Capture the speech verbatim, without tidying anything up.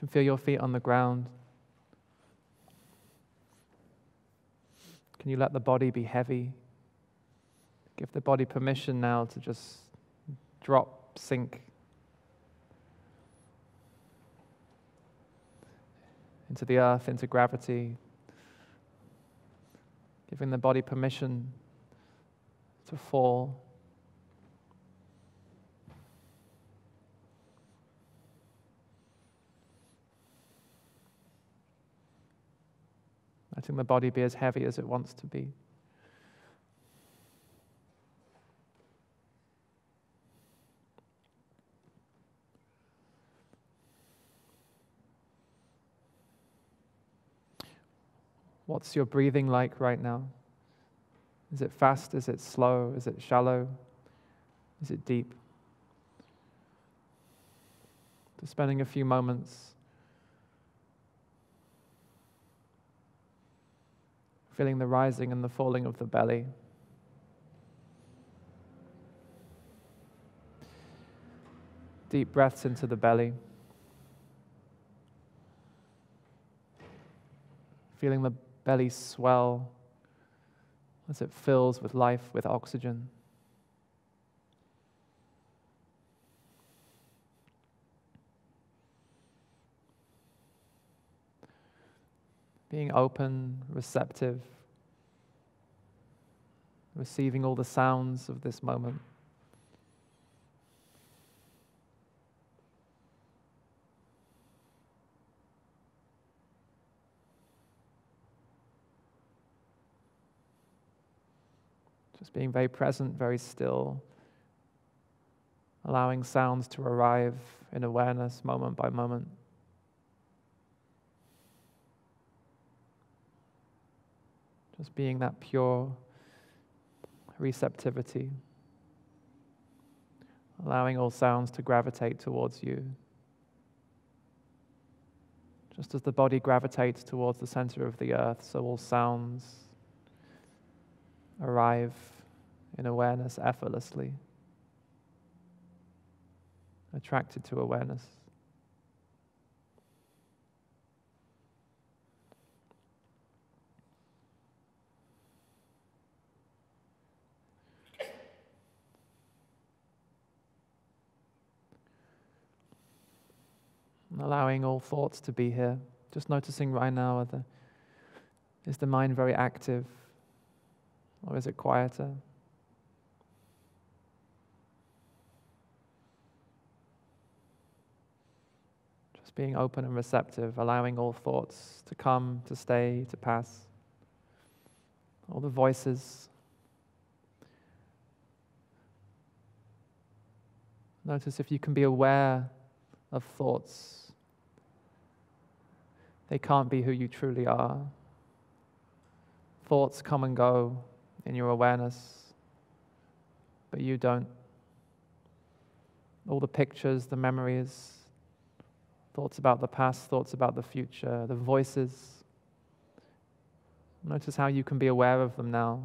can feel your feet on the ground. Can you let the body be heavy? Give the body permission now to just drop, sink into the earth, into gravity. Giving the body permission to fall. Letting the body be as heavy as it wants to be. What's your breathing like right now? Is it fast? Is it slow? Is it shallow? Is it deep? Just spending a few moments feeling the rising and the falling of the belly. Deep breaths into the belly. Feeling the belly swell as it fills with life, with oxygen. Being open, receptive, receiving all the sounds of this moment. Just being very present, very still, allowing sounds to arrive in awareness moment by moment. Just being that pure receptivity, allowing all sounds to gravitate towards you. Just as the body gravitates towards the center of the earth, so all sounds arrive in awareness effortlessly, attracted to awareness. Allowing all thoughts to be here. Just noticing right now, the, is the mind very active or is it quieter? Just being open and receptive, allowing all thoughts to come, to stay, to pass. All the voices. Notice if you can be aware of thoughts. They can't be who you truly are. Thoughts come and go in your awareness, but you don't. All the pictures, the memories, thoughts about the past, thoughts about the future, the voices. Notice how you can be aware of them now.